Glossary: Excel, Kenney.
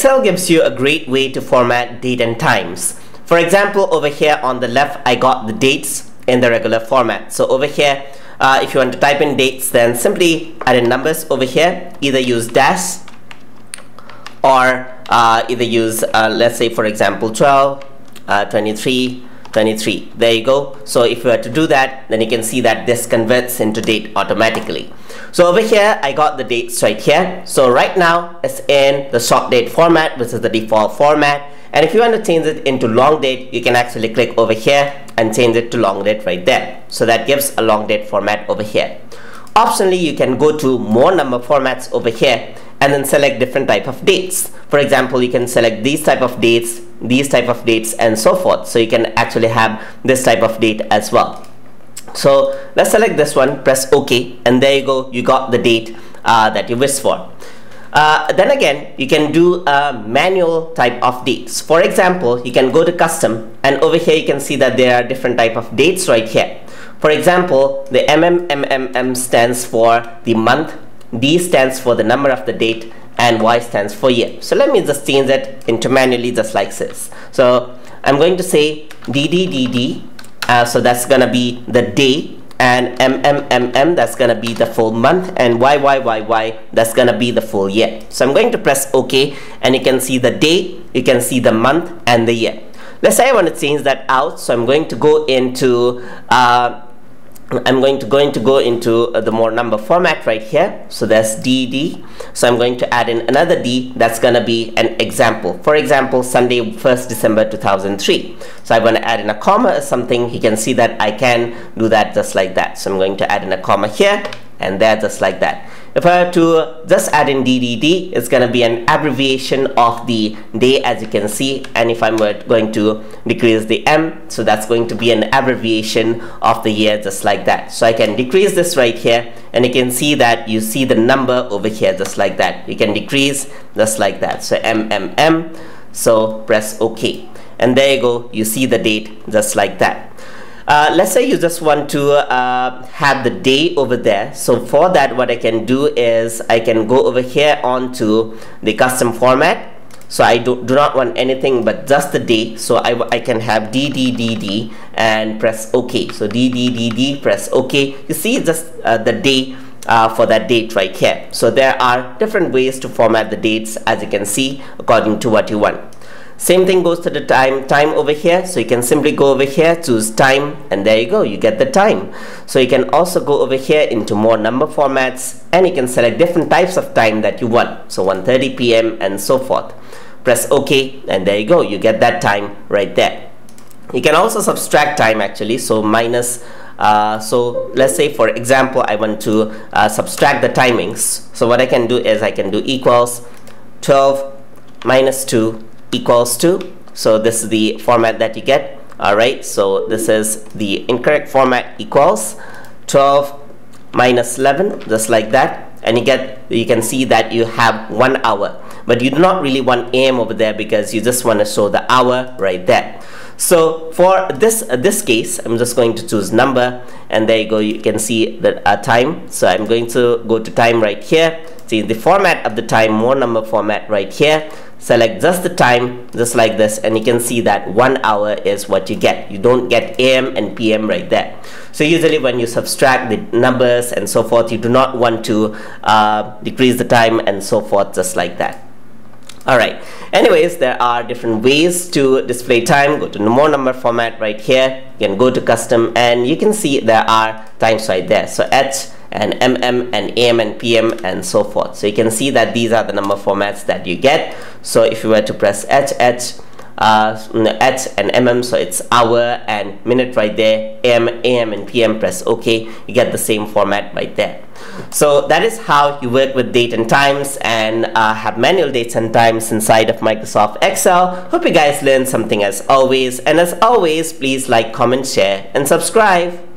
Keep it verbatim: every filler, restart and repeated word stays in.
Excel gives you a great way to format date and times. For example, over here on the left, I got the dates in the regular format. So over here, uh, if you want to type in dates, then simply add in numbers over here. Either use dash or uh, either use, uh, let's say, for example, twelve, uh, twenty-three, twenty-three. There you go. So if you were to do that, then you can see that this converts into date automatically. So over here, I got the dates right here. So right now, it's in the short date format, which is the default format. And if you want to change it into long date, you can actually click over here and change it to long date right there. So that gives a long date format over here. Optionally, you can go to more number formats over here and then select different type of dates. For example, you can select these type of dates, these type of dates, and so forth. So you can actually have this type of date as well. So let's select this one, press OK, and there you go, you got the date uh, that you wish for. Uh, then again, you can do a manual type of dates. For example, you can go to custom, and over here you can see that there are different type of dates right here. For example, the M M M M M stands for the month, D stands for the number of the date, and Y stands for year. So let me just change it into manually just like this. So I'm going to say D D D D, uh, so that's gonna be the day, and M M M M, that's gonna be the full month, and Y Y Y Y, that's gonna be the full year. So I'm going to press OK, and you can see the day, you can see the month and the year. Let's say I want to change that out, so I'm going to go into uh, I'm going to going to go into uh, the more number format right here. So that's D D. So I'm going to add in another D. That's gonna be an example. For example, Sunday, first December two thousand three. So I'm gonna add in a comma or something. You can see that I can do that just like that. So I'm going to add in a comma here and there, just like that. If I were to just add in D D D, it's gonna be an abbreviation of the day, as you can see. And if I'm going to decrease the M, so that's going to be an abbreviation of the year, just like that. So I can decrease this right here, and you can see that you see the number over here, just like that. You can decrease just like that. So M M M, so press OK. And there you go, you see the date, just like that. Uh, let's say you just want to uh, have the day over there. So for that, what I can do is I can go over here onto the custom format. So I do, do not want anything but just the day. So I, I can have D D D D and press OK. So D D D D, press OK. You see just uh, the day uh, for that date right here. So there are different ways to format the dates, as you can see, according to what you want. Same thing goes to the time time over here. So you can simply go over here, choose time, and there you go, you get the time. So you can also go over here into more number formats, and you can select different types of time that you want. So one thirty p m and so forth. Press OK, and there you go, you get that time right there. You can also subtract time actually, so minus, uh, so let's say for example, I want to uh, subtract the timings. So what I can do is I can do equals twelve minus two, equals to, so this is the format that you get. All right, so this is the incorrect format, equals twelve minus eleven, just like that, and you get, you can see that you have one hour, but you do not really want A M over there because you just want to show the hour right there. So for this uh, this case, I'm just going to choose number, and there you go, you can see the uh, time. So I'm going to go to time right here, see the format of the time, more number format right here. Select just the time, just like this, and you can see that one hour is what you get. You don't get A M and P M right there. So usually when you subtract the numbers and so forth, you do not want to uh, decrease the time and so forth, just like that. Alright, anyways, there are different ways to display time. Go to more number format right here. You can go to custom, and you can see there are times right there. So H and M M and A M and P M and so forth. So you can see that these are the number formats that you get. So if you were to press H, H, uh, H and M M, so it's hour and minute right there, A M, A M and P M, press OK, you get the same format right there. So that is how you work with date and times and uh, have manual dates and times inside of Microsoft Excel. Hope you guys learned something as always, and as always, please like, comment, share, and subscribe.